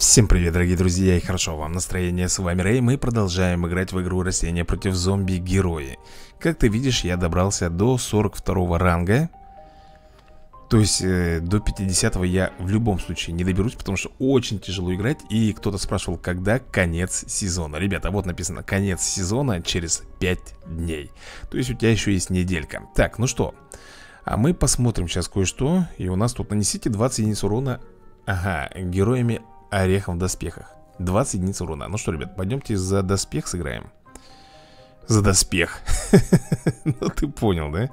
Всем привет, дорогие друзья, и хорошо вам настроение, с вами Рэй. Мы продолжаем играть в игру «Растения против зомби-герои». Как ты видишь, я добрался до 42 ранга. То есть до 50 я в любом случае не доберусь, потому что очень тяжело играть. И кто-то спрашивал, когда конец сезона. Ребята, вот написано, конец сезона через 5 дней. То есть у тебя еще есть неделька. Так, ну что, а мы посмотрим сейчас кое-что. И у нас тут нанесите 20 единиц урона, ага, героями Орехом в доспехах. 20 единиц урона. Ну что, ребят, пойдемте за доспех сыграем. За доспех. Ну ты понял, да?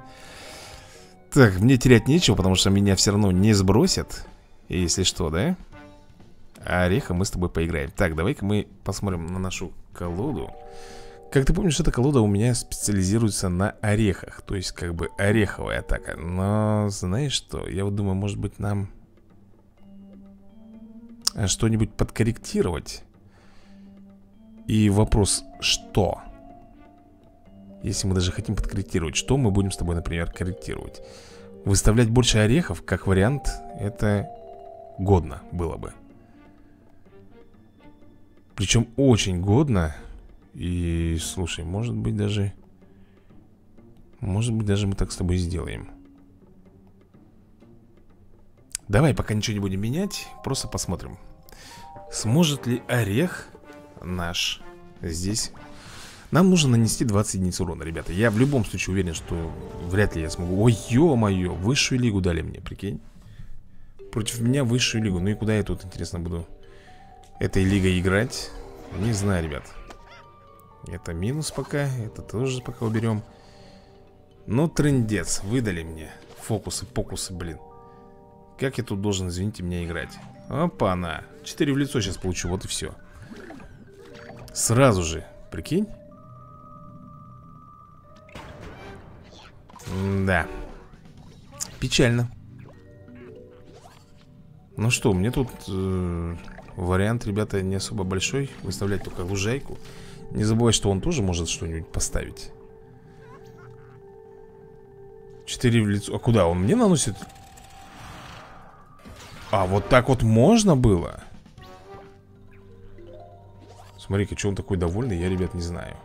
Так, мне терять нечего, потому что меня все равно не сбросят. Если что, да? А Ореха мы с тобой поиграем. Так, давай-ка мы посмотрим на нашу колоду. Как ты помнишь, эта колода у меня специализируется на орехах. То есть, как бы, ореховая атака. Но, знаешь что? Я вот думаю, может быть, нам что-нибудь подкорректировать. И вопрос, что? Если мы даже хотим подкорректировать, что мы будем с тобой, например, корректировать? Выставлять больше орехов, как вариант, это годно было бы. Причем очень годно. И, слушай, может быть даже мы так с тобой сделаем. Давай пока ничего не будем менять, просто посмотрим, сможет ли орех наш здесь. Нам нужно нанести 20 единиц урона, ребята. Я в любом случае уверен, что вряд ли я смогу. Ой, ё-моё, высшую лигу дали мне, прикинь. Против меня высшую лигу. Ну и куда я тут, интересно, буду этой лигой играть? Не знаю, ребят. Это минус пока, это тоже пока уберем. Ну, трындец, выдали мне фокусы, покусы, блин. Как я тут должен, извините меня, играть? Опа-на. 4 в лицо сейчас получу, вот и все. Сразу же, прикинь? Да. Печально. Ну что, мне тут вариант, ребята, не особо большой. Выставлять только лужайку. Не забывай, что он тоже может что-нибудь поставить. 4 в лицо. А куда? Он мне наносит? А, вот так вот можно было? Смотри-ка, что он такой довольный, я, ребят, не знаю.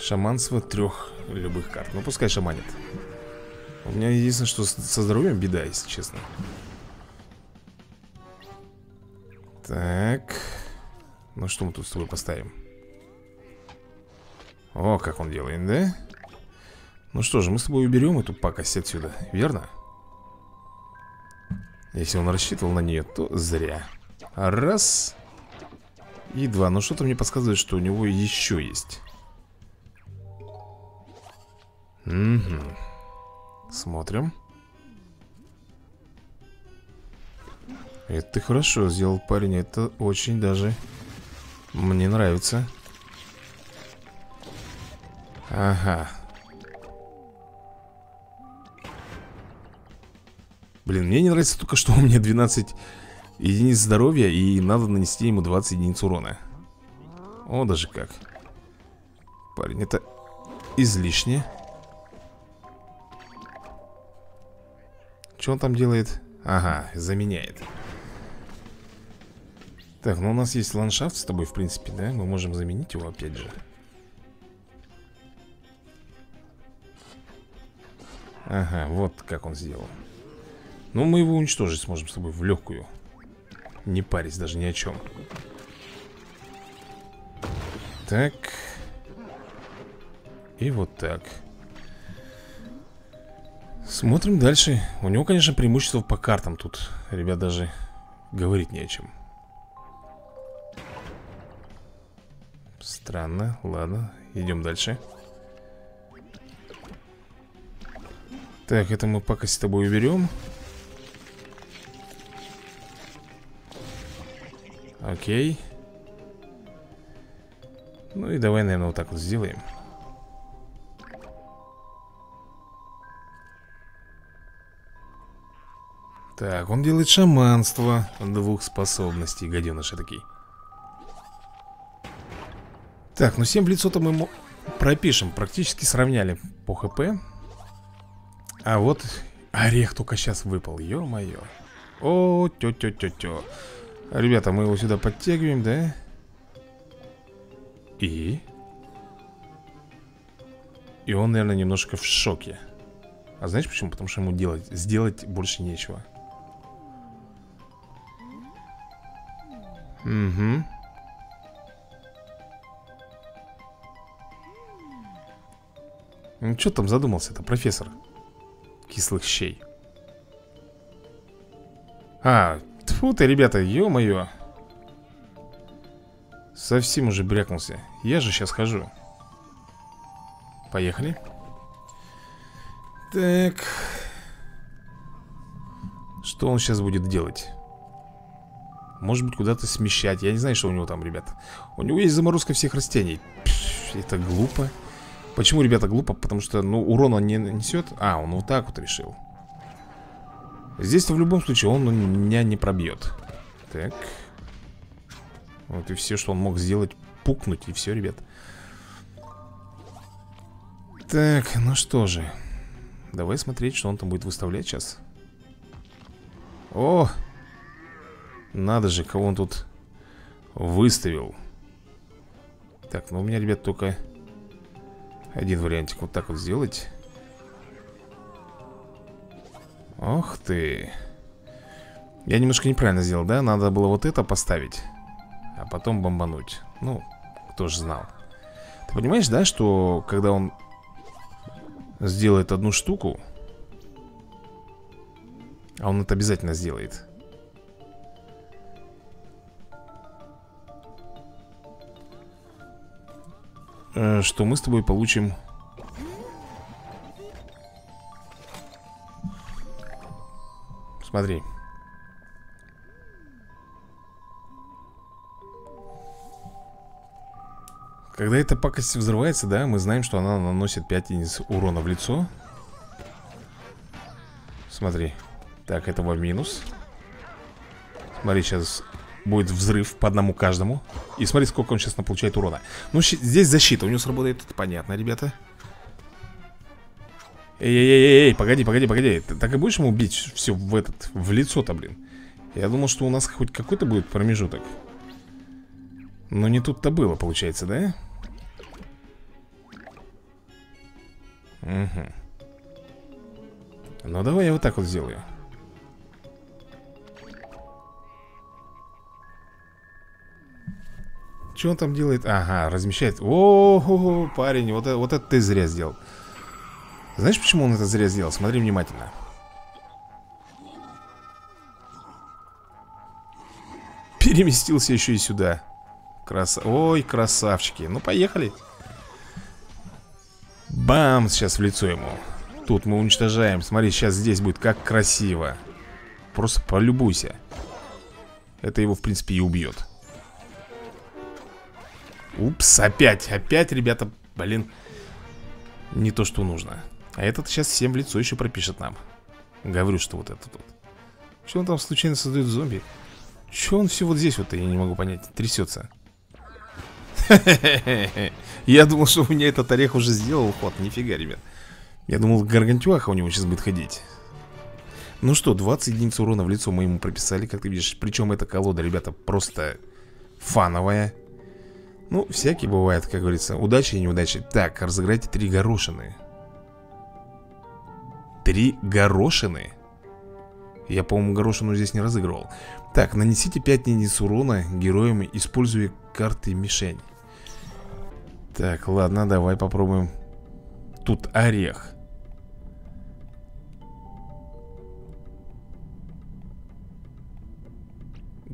Шаманство 3 любых карт. Ну, пускай шаманит. У меня единственное, что со здоровьем беда, если честно. Так. Ну, что мы тут с тобой поставим? О, как он делает, да? Ну что же, мы с тобой уберем эту пакость отсюда, верно? Если он рассчитывал на нее, то зря. Раз. И два. Но что-то мне подсказывает, что у него еще есть. Угу. Смотрим. Это ты хорошо сделал, парень. Это очень даже мне нравится. Ага. Блин, мне не нравится только, что у меня 12 единиц здоровья, и надо нанести ему 20 единиц урона. О, даже как. Парень, это излишне. Что он там делает? Ага, заменяет. Так, ну у нас есть ландшафт с тобой, в принципе, да? Мы можем заменить его опять же. Ага, вот как он сделал. Ну, мы его уничтожить сможем с тобой в легкую. Не парясь даже ни о чем. Так. И вот так. Смотрим дальше. У него, конечно, преимущество по картам тут. Ребят, даже говорить не о чем. Странно. Ладно, идем дальше. Так, это мы пока с тобой уберем. Окей. Ну и давай, наверное, вот так вот сделаем. Так, он делает шаманство 2 способностей, гаденыши такие. Так, ну 7 в лицо-то мы ему пропишем. Практически сравняли по ХП. А вот орех только сейчас выпал, ё-моё. О, тё-тё-тё-тё. Ребята, мы его сюда подтягиваем, да? И он, наверное, немножко в шоке. А знаешь почему? Потому что ему сделать больше нечего. Угу. Ну что там задумался-то, профессор кислых щей? А, тьфу ты, ребята, ё-моё. Совсем уже брякнулся. Я же сейчас хожу. Поехали. Так. Что он сейчас будет делать? Может быть, куда-то смещать. Я не знаю, что у него там, ребят. У него есть заморозка всех растений. Пфф, это глупо. Почему, ребята, глупо? Потому что, ну, урон он не нанесет. А, он вот так вот решил. Здесь-то в любом случае он меня не пробьет. Так. Вот и все, что он мог сделать. Пукнуть, и все, ребят. Так, ну что же. Давай смотреть, что он там будет выставлять сейчас. О! Надо же, кого он тут выставил. Так, ну у меня, ребят, только один вариантик. Вот так вот сделать. Ох ты. Я немножко неправильно сделал, да? Надо было вот это поставить, а потом бомбануть. Ну, кто же знал. Ты понимаешь, да, что когда он сделает одну штуку, а он это обязательно сделает, что мы с тобой получим . Смотри. Когда эта пакость взрывается, да, мы знаем, что она наносит 5 единиц урона в лицо. Смотри. Так, этого минус. Смотри, сейчас будет взрыв по одному каждому. И смотри, сколько он сейчас получает урона. Ну, здесь защита у него сработает. Это понятно, ребята. Эй-эй-эй, погоди. Ты так и будешь ему бить все в лицо-то, блин? Я думал, что у нас хоть какой-то будет промежуток. Но не тут-то было, получается, да? Угу. Ну, давай я вот так вот сделаю. Что он там делает? Ага, размещает. О-о-о, парень, вот это ты зря сделал. Знаешь, почему он это зря сделал? Смотри внимательно. Переместился еще и сюда. Ой, красавчики. Ну, поехали. Бам, сейчас в лицо ему. Тут мы уничтожаем. Смотри, сейчас здесь будет как красиво. Просто полюбуйся. Это его, в принципе, и убьет. Упс, опять, ребята, блин. Не то, что нужно. А этот сейчас всем в лицо еще пропишет нам. Говорю, что вот этот вот. Че он там случайно создает зомби? Че он все вот здесь вот, я не могу понять. Трясется. Я думал, что у меня этот орех уже сделал ход. Нифига, ребят. Я думал, гаргантюаха у него сейчас будет ходить. Ну что, 20 единиц урона в лицо мы ему прописали, как ты видишь. Причем эта колода, ребята, просто фановая. Ну, всякие бывают, как говорится. Удачи и неудачи. Так, разыграйте 3 горошины. 3 горошины? Я, по-моему, горошину здесь не разыгрывал. Так, нанесите 5 единиц урона героям, используя карты мишень. Так, ладно, давай попробуем. Тут орех.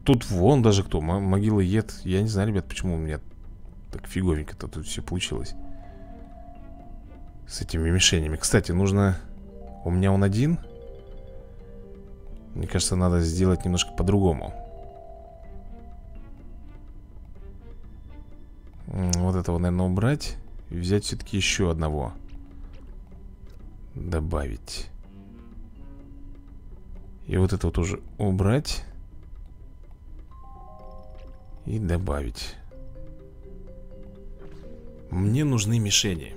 Тут вон даже кто, могила ед. Я не знаю, ребят, почему у меня так фиговенько-то тут все получилось с этими мишенями. Кстати, нужно... У меня он один. Мне кажется, надо сделать немножко по-другому. Вот этого, наверное, убрать. И взять все-таки еще одного. Добавить. И вот этого тоже убрать. И добавить. Мне нужны мишени.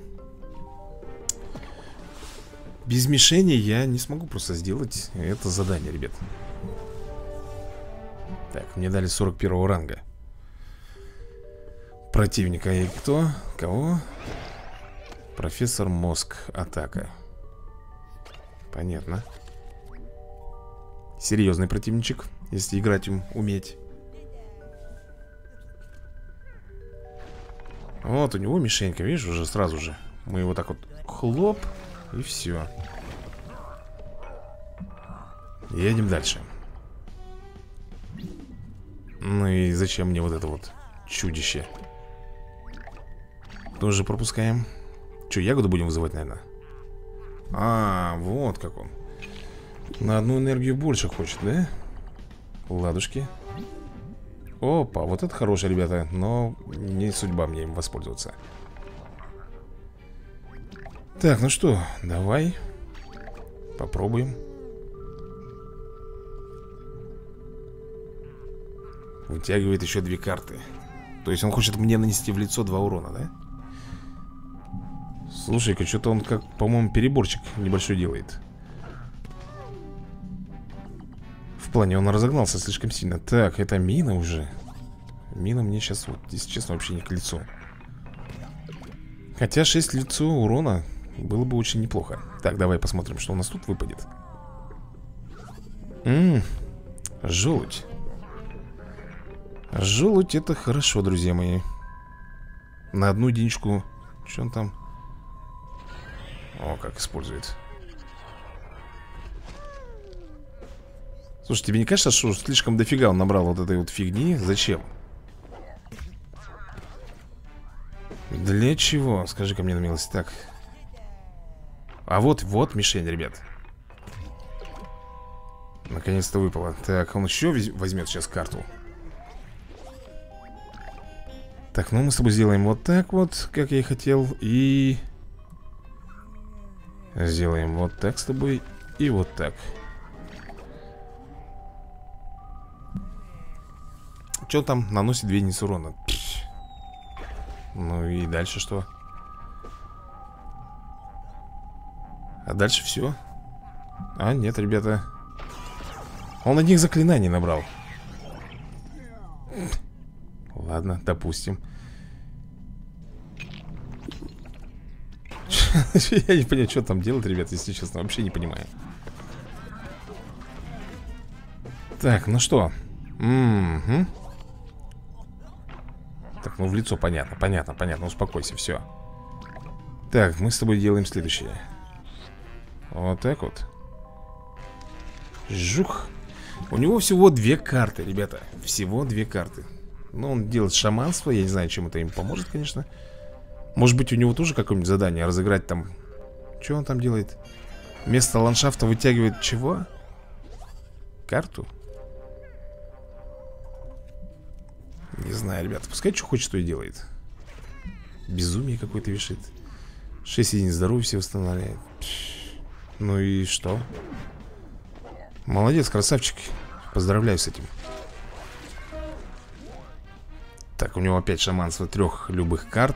Без мишени я не смогу просто сделать это задание, ребят. Так, мне дали 41 ранга. Противника и кто? Кого? Профессор мозг, атака. Понятно. Серьезный противничек, если играть им уметь. Вот у него мишенька, видишь, уже сразу же. Мы его так вот хлоп, и все. Едем дальше. Ну и зачем мне вот это вот чудище? Тоже пропускаем. Че, ягоду будем вызывать, наверное? А, вот как он. На одну энергию больше хочет, да? Ладушки. Опа, вот это хорошее, ребята. Но не судьба мне им воспользоваться. Так, ну что, давай попробуем. Вытягивает еще две карты. То есть он хочет мне нанести в лицо 2 урона, да? Слушай-ка, что-то он как, по-моему, переборчик небольшой делает. В плане он разогнался слишком сильно. Так, это мина уже. Мина мне сейчас, вот, если честно, вообще не к лицу. Хотя 6 к лицу урона было бы очень неплохо. Так, давай посмотрим, что у нас тут выпадет. Желудь. Желудь — это хорошо, друзья мои. На одну единичку. Что он там? О, как использует. Слушай, тебе не кажется, что слишком дофига он набрал вот этой вот фигни? Зачем? Для чего? Скажи-ка мне на милость. Так. А вот, вот мишень, ребят. Наконец-то выпало. Так, он еще возьмет сейчас карту. Так, ну мы с тобой сделаем вот так вот, как я и хотел. И сделаем вот так с тобой. И вот так. Че там? Наносит 2 единицы урона. Пш. Ну и дальше что? А дальше все? А, нет, ребята. Он одних заклинаний набрал. Ладно, допустим. Я не понимаю, что там делать, ребят, если честно. Вообще не понимаю. Так, ну что. Так, ну в лицо понятно, понятно, понятно. Успокойся, все. Так, мы с тобой делаем следующее. Вот так вот. Жух. У него всего 2 карты, ребята. Всего 2 карты. Но он делает шаманство, я не знаю, чем это им поможет, конечно. Может быть, у него тоже какое-нибудь задание разыграть там. Что он там делает? Вместо ландшафта вытягивает чего? Карту? Не знаю, ребята, пускай что хочет, то и делает. Безумие какое-то вешает. 6 единиц здоровья все восстанавливает. Ну и что? Молодец, красавчик. Поздравляю с этим. Так, у него опять шаманство 3 любых карт.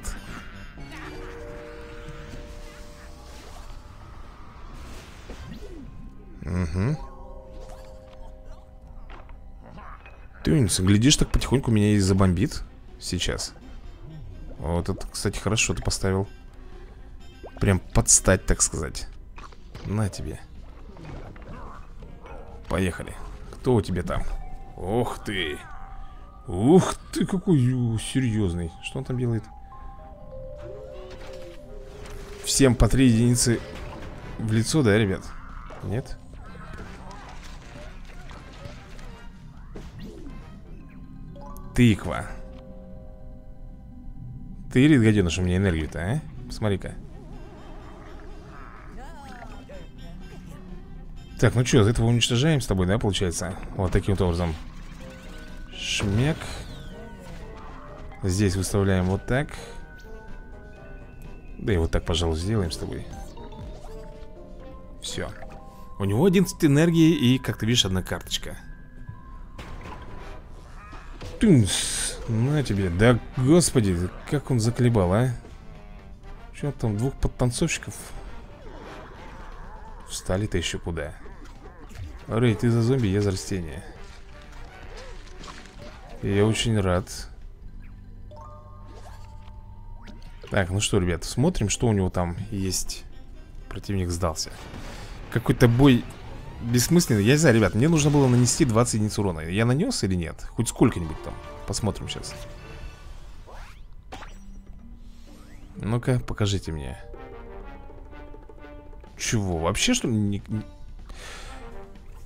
Угу. Тюнс, глядишь, так потихоньку меня и забомбит сейчас. Вот это, кстати, хорошо ты поставил. Прям подстать, так сказать. На тебе. Поехали. Кто у тебя там? Ох ты! Ух ты, какой серьезный. Что он там делает? Всем по 3 единицы в лицо, да, ребят? Нет? Тыква. Ты, ред, гаденыш, у меня энергию-то, а? Посмотри-ка. Так, ну что, этого уничтожаем с тобой, да, получается? Вот таким вот образом. Шмяк. Здесь выставляем вот так. Да и вот так, пожалуй, сделаем с тобой. Все. У него 11 энергии и, как ты видишь, 1 карточка. Тунс. На тебе. Да, господи, как он заколебал, а? Че там, 2 подтанцовщиков? Встали-то еще куда? Рэй, ты за зомби, я за растения. Я очень рад. Так, ну что, ребят, смотрим, что у него там есть. Противник сдался. Какой-то бой бессмысленный. Я не знаю, ребят, мне нужно было нанести 20 единиц урона. Я нанес или нет? Хоть сколько-нибудь там. Посмотрим сейчас. Ну-ка, покажите мне. Чего? Вообще, что ли?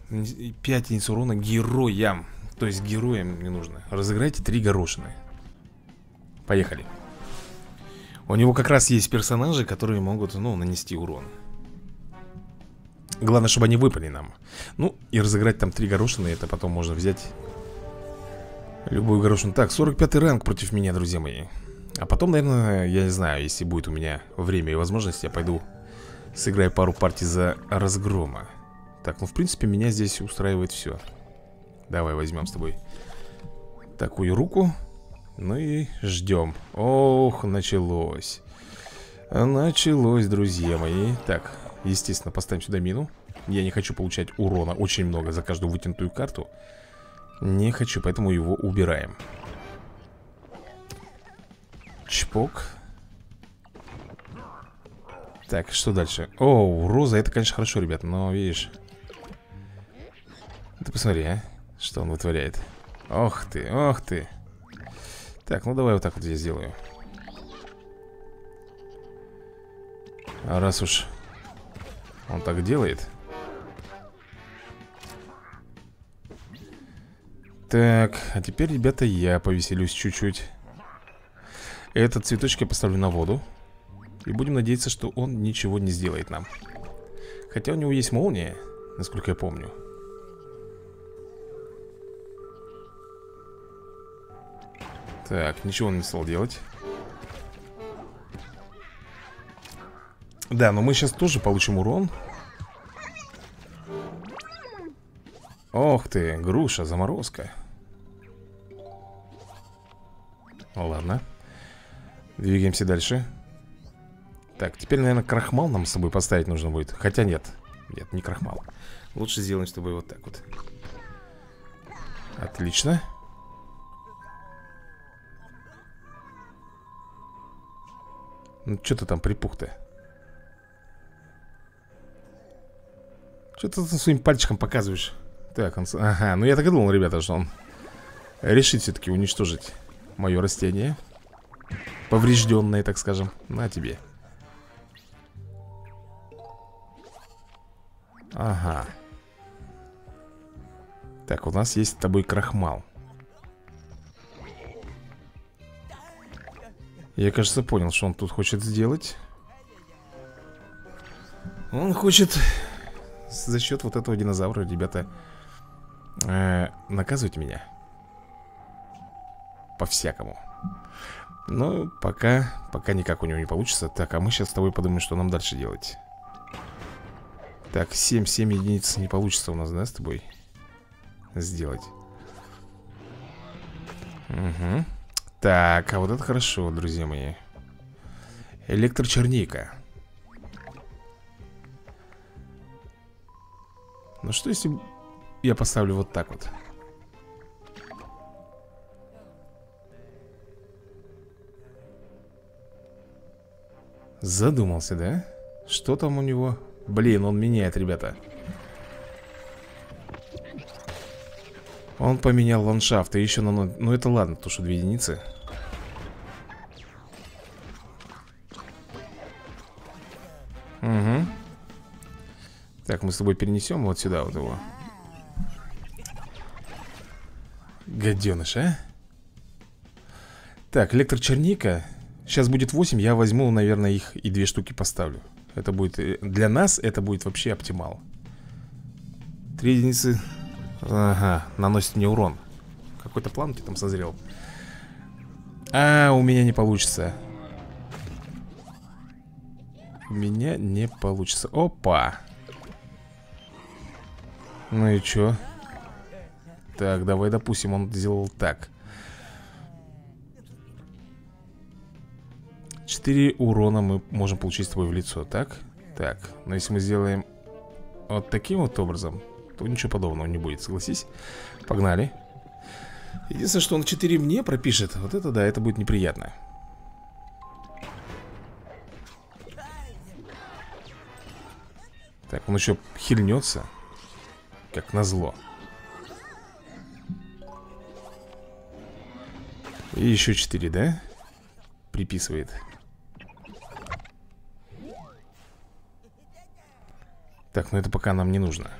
5 единиц урона героям. То есть героям не нужно. Разыграйте 3 горошины. Поехали. У него как раз есть персонажи, которые могут, ну, нанести урон. Главное, чтобы они выпали нам. Ну, и разыграть там 3 горошины. Это потом можно взять любую горошину. Так, 45-й ранг против меня, друзья мои. А потом, наверное, я не знаю, если будет у меня время и возможность, я пойду сыграю пару партий за разгрома. Так, ну, в принципе, меня здесь устраивает все. Давай возьмем с тобой такую руку. Ну и ждем. Ох, началось. Началось, друзья мои. Так, естественно, поставим сюда мину. Я не хочу получать урона очень много за каждую вытянутую карту. Не хочу, поэтому его убираем. Чпок. Так, что дальше? О, роза, это, конечно, хорошо, ребят, но, видишь. Ты посмотри, а, что он вытворяет. Ох ты, ох ты. Так, ну давай вот так вот я сделаю. А раз уж он так делает. Так, а теперь, ребята, я повеселюсь чуть-чуть. Этот цветочек я поставлю на воду. И будем надеяться, что он ничего не сделает нам. Хотя у него есть молния, насколько я помню. Так, ничего он не стал делать. Да, но мы сейчас тоже получим урон. Ох ты, груша, заморозка. Ладно. Двигаемся дальше. Так, теперь, наверное, крахмал нам с собой поставить нужно будет. Хотя нет, нет, не крахмал. Лучше сделаем с тобой вот так вот. Отлично. Ну, что ты там припух-то? Что ты там своим пальчиком показываешь? Так, он... Ага, ну я так и думал, ребята, что он решит все-таки уничтожить мое растение. Поврежденное, так скажем. На тебе. Ага. Так, у нас есть с тобой крахмал. Я, кажется, понял, что он тут хочет сделать. Он хочет за счет вот этого динозавра, ребята, наказывать меня. По-всякому. Но пока никак у него не получится. Так, а мы сейчас с тобой подумаем, что нам дальше делать. Так, 7 единиц не получится у нас, да, с тобой сделать. Угу. Так, а вот это хорошо, друзья мои. Электрочерника. Ну что, если я поставлю вот так вот? Задумался, да? Что там у него? Блин, он меняет, ребята. Он поменял ландшафт. И еще на 0. Ну это ладно, то что 2 единицы. Угу. Так, мы с тобой перенесем вот сюда вот его. Гаденыш, а? Так, электрочерника. Сейчас будет 8, я возьму, наверное, их и 2 штуки поставлю. Это будет, для нас это будет вообще оптимал. 3 единицы. Ага, наносит мне урон. Какой-то план ты там созрел. А, у меня не получится. У меня не получится. Опа. Ну и чё? Так, давай допустим, он сделал так. 4 урона мы можем получить с тобой в лицо, так? Так, но если мы сделаем вот таким вот образом, то ничего подобного не будет, согласись? Погнали. Единственное, что он 4 мне пропишет. Вот это да, это будет неприятно. Так, он еще хильнется, как назло. И еще 4, да? Приписывает. Так, ну это пока нам не нужно.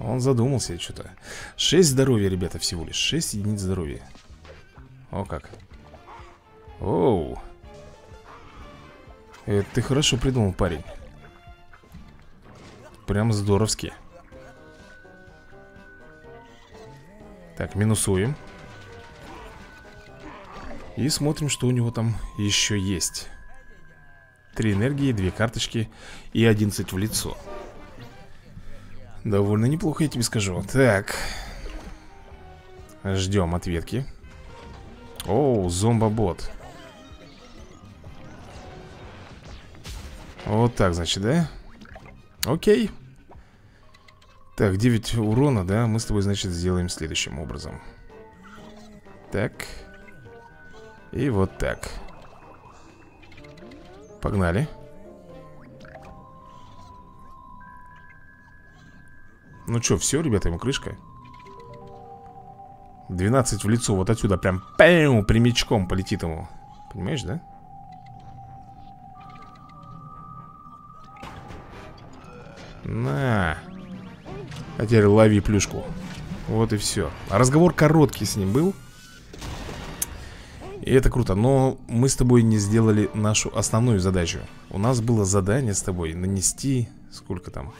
Он задумался что-то. 6 здоровья, ребята, всего лишь. 6 единиц здоровья. О как. Оу. Это ты хорошо придумал, парень. Прям здоровски. Так, минусуем. И смотрим, что у него там еще есть. 3 энергии, 2 карточки и 11 в лицо. Довольно неплохо, я тебе скажу. Так. Ждем ответки. Оу, зомбобот. Вот так, значит, да? Окей. Так, 9 урона, да? Мы с тобой, значит, сделаем следующим образом. Так. И вот так. Погнали. Ну что, все, ребята, ему крышка. 12 в лицо, вот отсюда прям прямичком полетит ему. Понимаешь, да? На. А теперь лови плюшку. Вот и все. Разговор короткий с ним был. И это круто, но мы с тобой не сделали нашу основную задачу. У нас было задание с тобой нанести... Сколько там?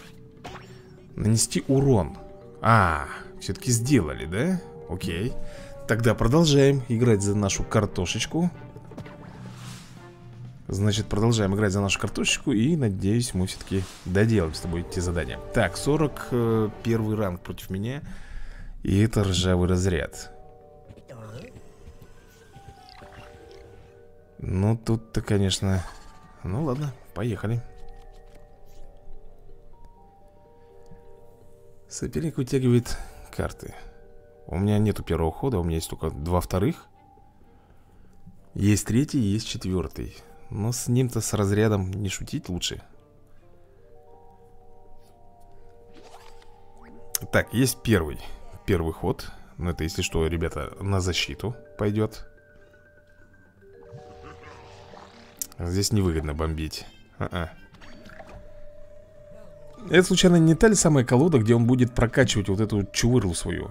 Нанести урон. А, все-таки сделали, да? Окей. Тогда продолжаем играть за нашу картошечку. Значит, продолжаем играть за нашу картошечку. И, надеюсь, мы все-таки доделаем с тобой те задания. Так, 41 ранг против меня. И это ржавый разряд. Ну, тут-то, конечно... Ну, ладно, поехали. Соперник вытягивает карты. У меня нету первого хода, у меня есть только 2 вторых. Есть 3-й, есть 4-й. Но с ним-то, с разрядом, не шутить лучше. Так, есть первый ход. Но это, если что, ребята, на защиту пойдет. Здесь невыгодно бомбить. Это, случайно, не та ли самая колода, где он будет прокачивать вот эту чувырлу свою?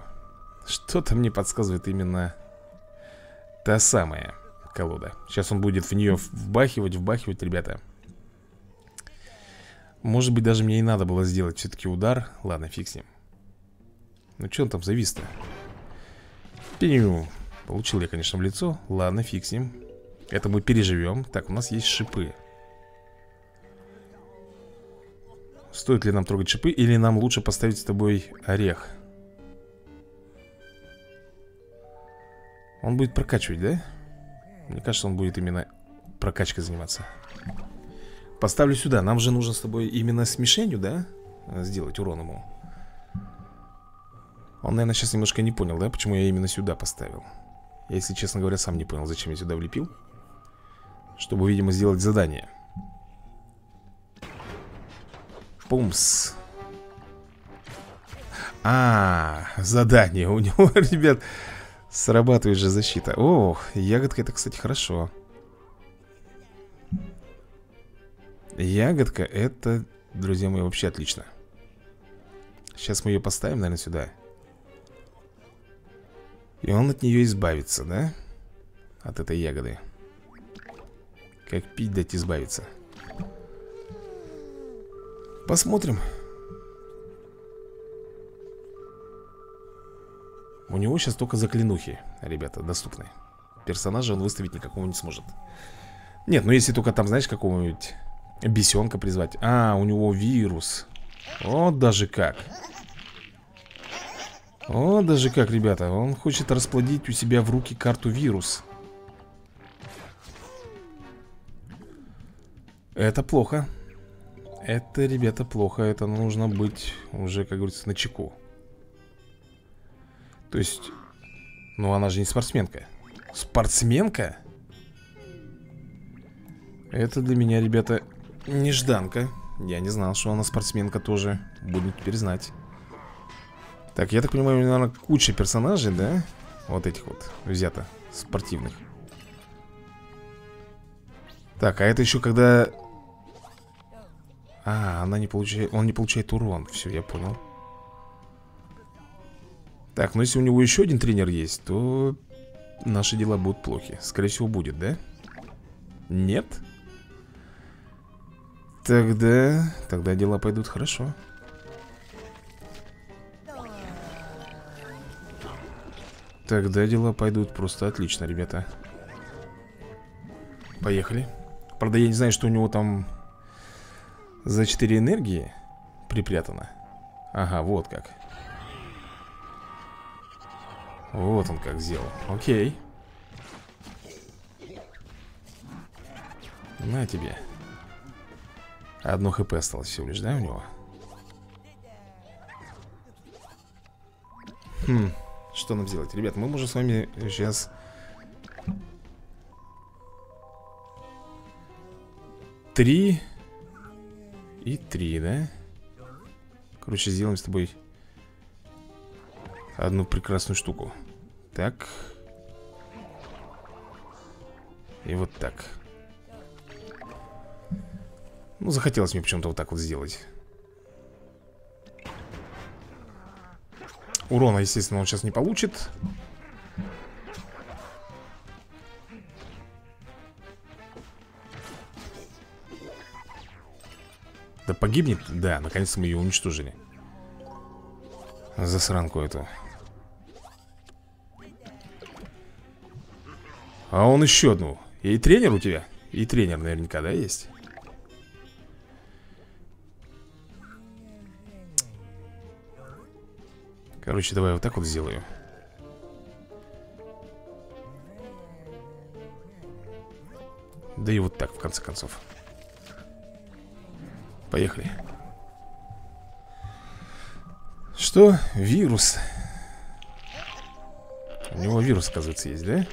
Что-то мне подсказывает именно та самая колода. Сейчас он будет в нее вбахивать, ребята. Может быть, даже мне и надо было сделать все-таки удар. Ладно, фиг с ним. Ну, что он там завис-то? Пиню. Получил я, конечно, в лицо. Ладно, фиг с ним. Это мы переживем. Так, у нас есть шипы. Стоит ли нам трогать шипы, или нам лучше поставить с тобой орех? Он будет прокачивать, да? Мне кажется, он будет именно прокачкой заниматься. Поставлю сюда. Нам же нужно с тобой именно с мишенью, да? Сделать урон ему. Он, наверное, сейчас немножко не понял, да? Почему я именно сюда поставил. Я, если честно говоря, сам не понял, зачем я сюда влепил. Чтобы, видимо, сделать задание. Пумс. Задание у него, ребят. Срабатывает же защита. Ох, ягодка, это, кстати, хорошо. Ягодка, это, друзья мои, вообще отлично. Сейчас мы ее поставим, наверное, сюда. И он от нее избавится, да? От этой ягоды. Как пить дать избавиться. Посмотрим. У него сейчас только заклинухи, ребята, доступны. Персонажа он выставить никакого не сможет. Нет, ну если только там, знаешь, какого-нибудь бесенка призвать. А, у него вирус. Вот даже как. Вот даже как, ребята. Он хочет расплодить у себя в руки карту вирус. Это плохо. Это, ребята, плохо. Это нужно быть уже, как говорится, начеку. То есть... Ну, она же не спортсменка. Спортсменка? Это для меня, ребята, нежданка. Я не знал, что она спортсменка тоже. Буду теперь знать. Так, я так понимаю, у меня, наверное, куча персонажей, да? Вот этих вот взято, спортивных. Так, а это еще когда... А, она не получает... он не получает урон. Все, я понял. Так, но если у него еще один тренер есть, то наши дела будут плохи. Скорее всего, будет, да? Нет? Тогда дела пойдут хорошо. Тогда дела пойдут просто отлично, ребята. Поехали. Правда, я не знаю, что у него там за 4 энергии припрятано. Ага, вот как. Вот он как сделал. Окей. На тебе. Одно хп осталось всего лишь, да, у него? Хм. Что нам делать? Ребят, мы можем с вами сейчас... Три. И три, да? Короче, сделаем с тобой... одну прекрасную штуку. Так. И вот так. Ну, захотелось мне почему-то вот так вот сделать. Урона, естественно, он сейчас не получит. Да погибнет? Да, наконец-то мы ее уничтожили. Засранку эту. А он еще одну. И тренер у тебя? И тренер наверняка, да, есть? Короче, давай вот так вот сделаю. Да и вот так, в конце концов. Поехали. Что? Вирус. У него вирус, оказывается, есть, да?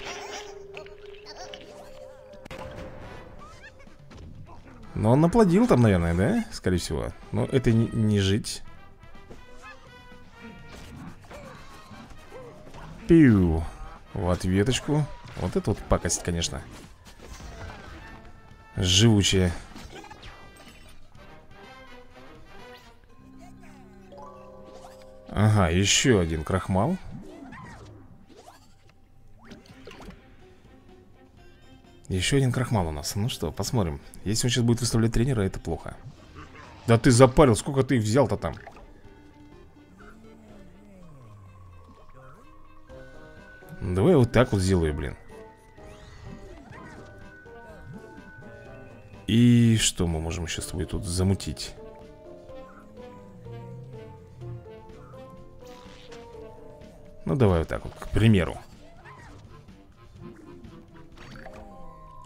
Но он наплодил там, наверное, да? Скорее всего. Но это не жить. Пиу. В ответочку. Вот это вот пакость, конечно. Живучая. Ага, еще один крахмал. Еще один крахмал у нас. Ну что, посмотрим. Если он сейчас будет выставлять тренера, это плохо. Да ты запарил, сколько ты взял-то там? Давай вот так вот сделаю, блин. И что мы можем сейчас с тобой тут замутить? Ну давай вот так вот, к примеру.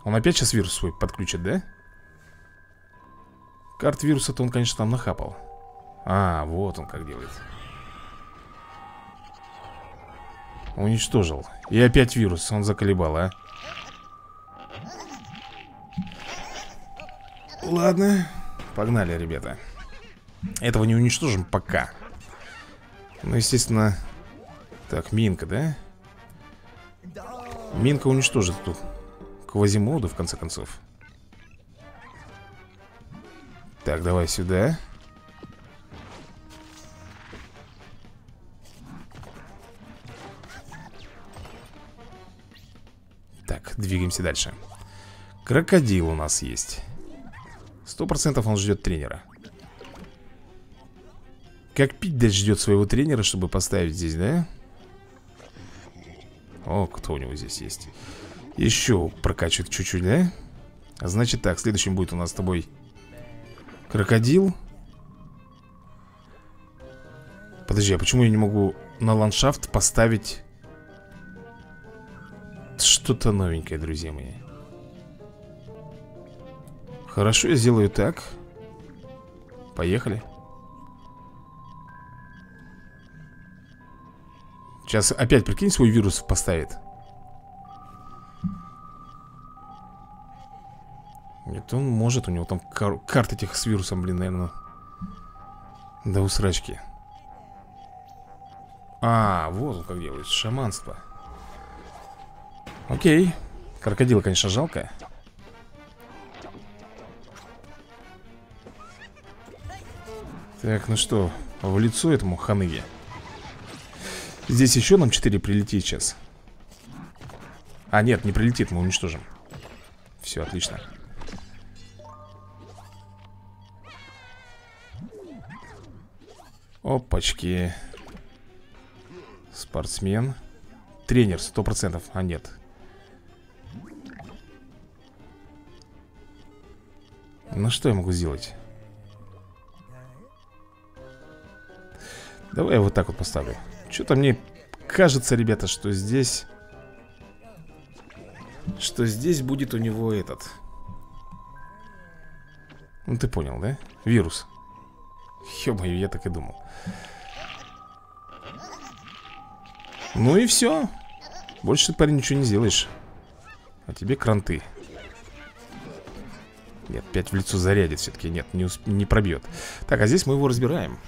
Он опять сейчас вирус свой подключит, да? Карт вируса-то он, конечно, там нахапал. А, вот он как делает. Уничтожил. И опять вирус, он заколебал, а? Ладно, погнали, ребята. Этого не уничтожим пока. Ну, естественно... Так, Минка, да? Минка уничтожит тут Квазимоду, в конце концов. Так, давай сюда. Так, двигаемся дальше. Крокодил у нас есть. 100% он ждет тренера. Как пить дать ждет своего тренера, чтобы поставить здесь, да? О, кто у него здесь есть? Еще прокачивает чуть-чуть, да? Значит так, следующим будет у нас с тобой крокодил. Подожди, а почему я не могу на ландшафт поставить что-то новенькое, друзья мои? Хорошо, я сделаю так. Поехали. Сейчас опять, прикинь, свой вирус поставит. Нет, он может, у него там карт этих с вирусом, блин, наверное. Да усрачки. А, вот как делается, шаманство. Окей. Крокодил, конечно, жалко. Так, ну что, в лицо этому ханыге. Здесь еще нам 4 прилетит сейчас. А, нет, не прилетит, мы уничтожим. Все, отлично. Опачки. Спортсмен. Тренер, 100%. А, нет. Ну, что я могу сделать? Давай я вот так вот поставлю. Что-то мне кажется, ребята, что здесь... что здесь будет у него этот... ну, ты понял, да? Вирус. Ё-моё, я так и думал. Ну и все. Больше, парень, ничего не сделаешь. А тебе кранты. Нет, 5 в лицо зарядит все-таки. Нет, не пробьет. Так, а здесь мы его разбираем.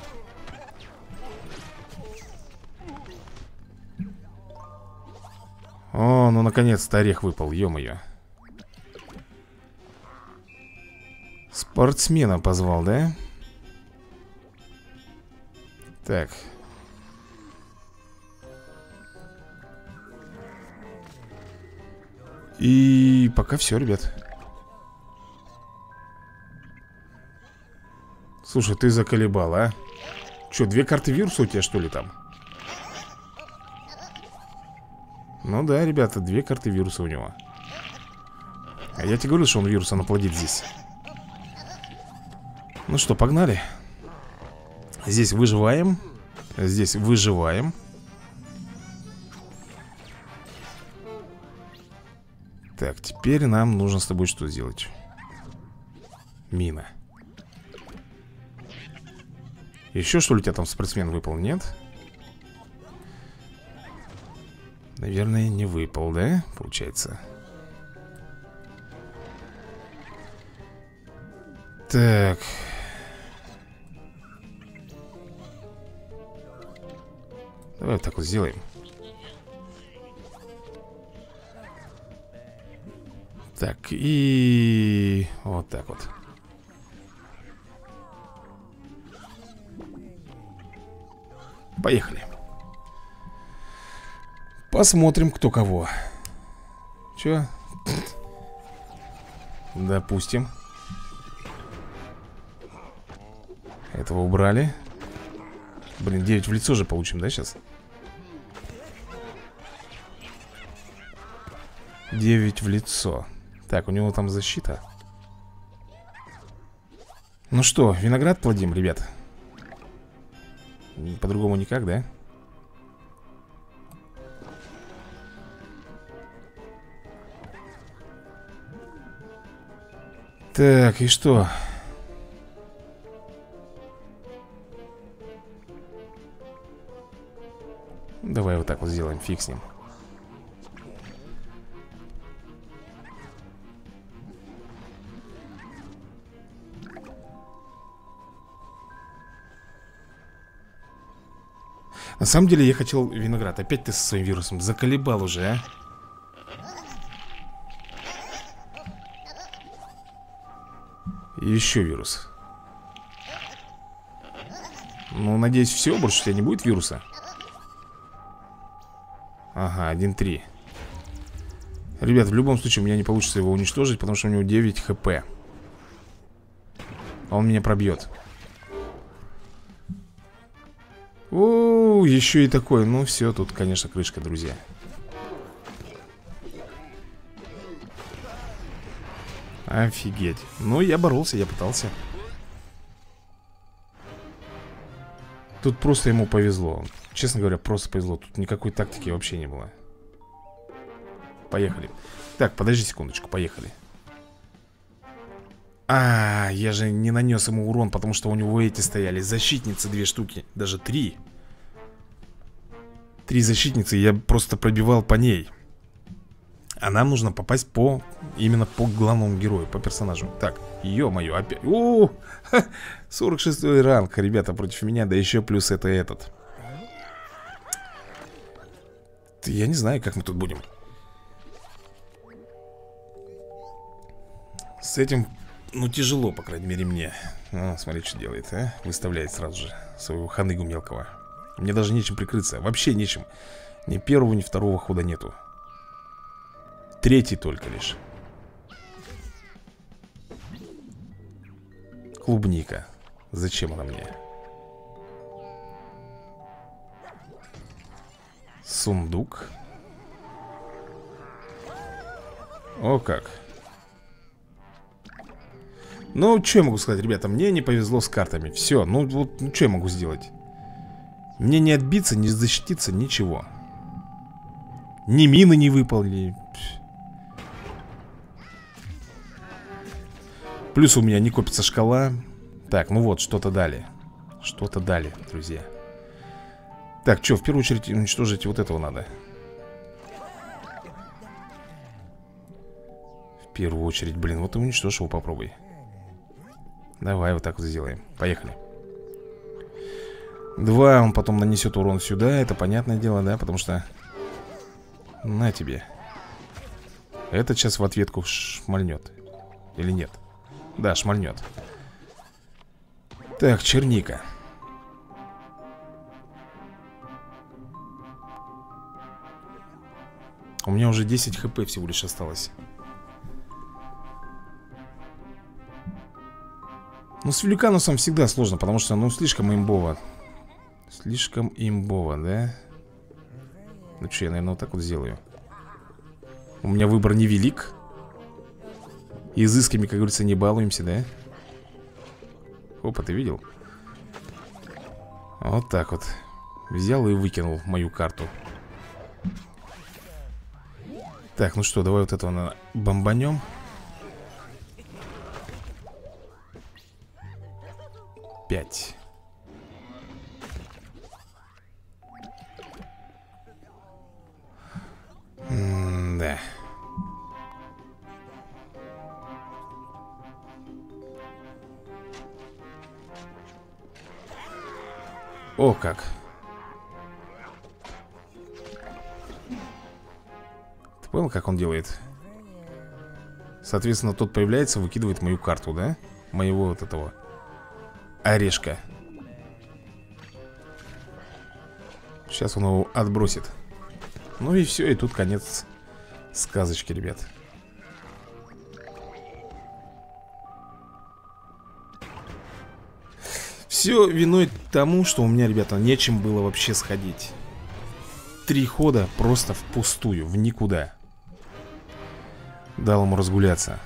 О, ну наконец-то орех выпал, ё-моё. Спортсмена позвал, да? Так. И пока все, ребят. Слушай, ты заколебал, а? Че, 2 карты вируса у тебя, что ли, там? Ну да, ребята, 2 карты вируса у него. А я тебе говорил, что он вируса наплодит здесь. Ну что, погнали. Здесь выживаем. Здесь выживаем. Так, теперь нам нужно с тобой что сделать? Мина. Еще что ли у тебя там спортсмен выпал? Нет? Наверное, не выпал, да? Получается. Так. Давай вот так вот сделаем. Так, и... вот так вот. Поехали. Посмотрим, кто кого. Че? Допустим. Этого убрали. Блин, 9 в лицо же получим, да, сейчас? 9 в лицо. Так, у него там защита. Ну что, виноград плодим, ребят. По-другому никак, да? Так, и что? Давай вот так вот сделаем, фиг с ним. На самом деле я хотел виноград. Опять ты со своим вирусом заколебал уже, а? Еще вирус. Ну, надеюсь, все, больше у тебя не будет вируса. Ага, 1-3. Ребят, в любом случае у меня не получится его уничтожить, потому что у него 9 хп. Он меня пробьет. О, еще и такой. Ну все, тут, конечно, крышка, друзья. Офигеть. Ну, я боролся, я пытался. Тут просто ему повезло. Честно говоря, просто повезло. Тут никакой тактики вообще не было. Поехали. Так, подожди секундочку, поехали. А, я же не нанес ему урон, потому что у него эти стояли. Защитницы две штуки, даже три. Три защитницы, я просто пробивал по ней. А нам нужно попасть по... Именно по главному герою, по персонажу. Так, ё-моё, опять... О, 46-й ранг, ребята, против меня. Да еще плюс это этот. Я не знаю, как мы тут будем. С этим, ну, тяжело, по крайней мере, мне. О, смотри, что делает, а. Выставляет сразу же своего ханыгу мелкого. Мне даже нечем прикрыться, вообще нечем. Ни первого, ни второго хода нету. Третий только лишь. Клубника. Зачем она мне? Сундук. О как. Ну, что я могу сказать, ребята? Мне не повезло с картами. Все, ну вот, ну, что я могу сделать? Мне не отбиться, не защититься, ничего. Ни мины не выполнили. Плюс у меня не копится шкала. Так, ну вот, что-то дали. Что-то дали, друзья. Так, что, в первую очередь уничтожить вот этого надо. В первую очередь, блин, вот и уничтожь его, попробуй. Давай вот так вот сделаем. Поехали. Два, он потом нанесет урон сюда. Это понятное дело, да, потому что... На тебе. Это сейчас в ответку шмальнет. Или нет? Да, шмальнет. Так, черника. У меня уже 10 хп всего лишь осталось. Ну, с великанусом всегда сложно, потому что, ну, слишком имбово. Слишком имбово, да? Ну, что, я, наверное, вот так вот сделаю. У меня выбор невелик. Изысками, как говорится, не балуемся, да? Опа, ты видел? Вот так вот. Взял и выкинул мою карту. Так, ну что, давай вот этого бомбанем. Пять. Да. О, как. Ты понял, как он делает? Соответственно, тот появляется, выкидывает мою карту, да? Моего вот этого орешка. Сейчас он его отбросит. Ну и все, и тут конец сказочки, ребят. Все виной тому, что у меня, ребята, нечем было вообще сходить. Три хода просто впустую, в никуда. Дал ему разгуляться.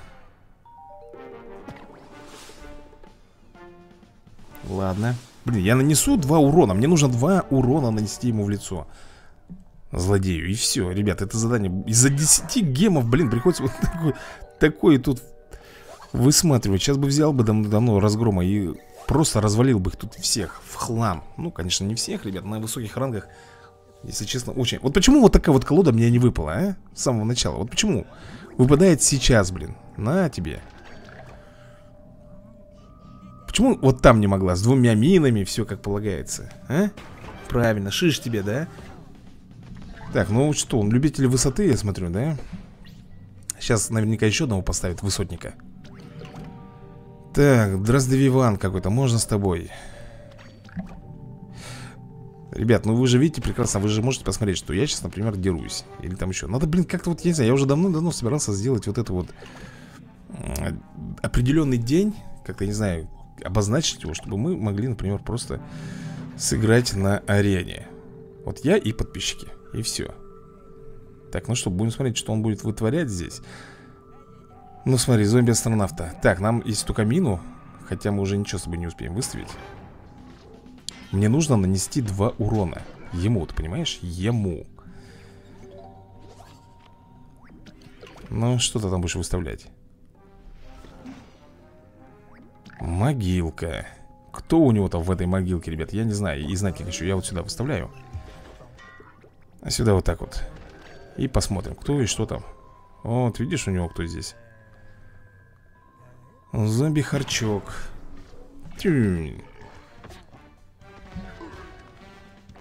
Ладно. Блин, я нанесу два урона. Мне нужно два урона нанести ему в лицо. Злодею. И все, ребят, это задание. Из-за 10 гемов, блин, приходится вот такой тут высматривать. Сейчас бы взял бы давно разгрома и просто развалил бы их тут всех в хлам. Ну, конечно, не всех, ребят, на высоких рангах, если честно, очень. Вот почему вот такая вот колода мне не выпала, а? С самого начала, вот почему? Выпадает сейчас, блин, на тебе. Почему вот там не могла? С двумя минами все как полагается, а? Правильно, шиш тебе, да? Так, ну что, он любитель высоты, я смотрю, да? Сейчас наверняка еще одного поставит, высотника. Так, дроздовиван какой-то, можно с тобой? Ребят, ну вы же видите прекрасно, вы же можете посмотреть, что я сейчас, например, дерусь. Или там еще. Надо, блин, как-то вот, я не знаю, я уже давно-давно собирался сделать вот это вот определенный день. Как-то, я не знаю, обозначить его, чтобы мы могли, например, просто сыграть на арене. Вот я и подписчики. И все. Так, ну что, будем смотреть, что он будет вытворять здесь. Ну смотри, зомби-астронавта. Так, нам есть только мину. Хотя мы уже ничего с собой не успеем выставить. Мне нужно нанести два урона ему, ты понимаешь? Ему. Ну, что ты там будешь выставлять? Могилка. Кто у него там в этой могилке, ребят? Я не знаю, и знать не хочу. Я вот сюда выставляю. Сюда вот так вот. И посмотрим, кто и что там. Вот, видишь, у него кто здесь? Зомби-харчок.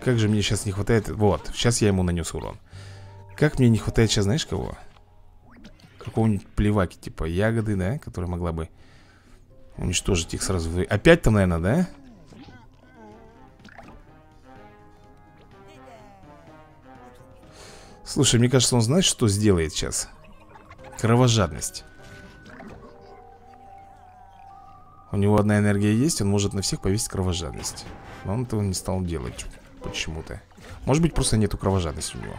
Как же мне сейчас не хватает. Вот, сейчас я ему нанес урон. Как мне не хватает сейчас, знаешь, кого? Какого-нибудь плеваки, типа ягоды, да? Которая могла бы уничтожить их сразу. Опять там, наверное, да? Слушай, мне кажется, он знает, что сделает сейчас. Кровожадность. У него одна энергия есть, он может на всех повесить кровожадность. Но он этого не стал делать почему-то. Может быть, просто нету кровожадности у него.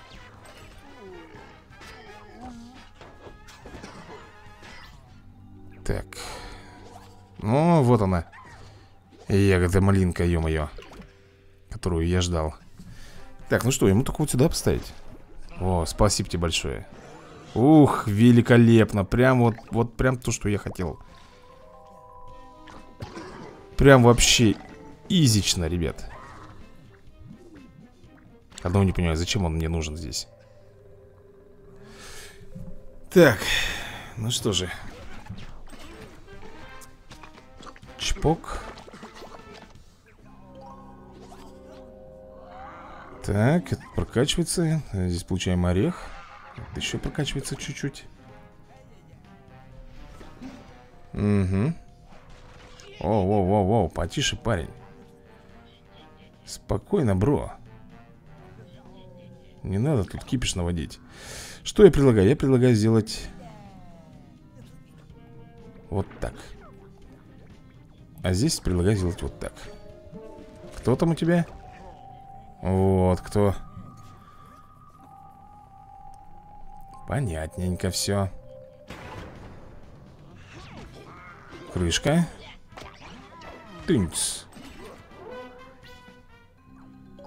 Так. Ну, вот она. Ягода малинка, ё-моё. Которую я ждал. Так, ну что, ему только вот сюда поставить. О, спасибо тебе большое. Ух, великолепно. Прям вот, вот прям то, что я хотел. Прям вообще изично, ребят. Одного не понимаю, зачем он мне нужен здесь. Так, ну что же. Чпок. Так, это прокачивается. Здесь получаем орех. Это еще прокачивается чуть-чуть. Угу. Воу-воу-воу-воу, потише, парень. Спокойно, бро. Не надо тут кипиш наводить. Что я предлагаю? Я предлагаю сделать вот так. А здесь предлагаю сделать вот так. Кто там у тебя? Вот кто. Понятненько все. Крышка. Тынц.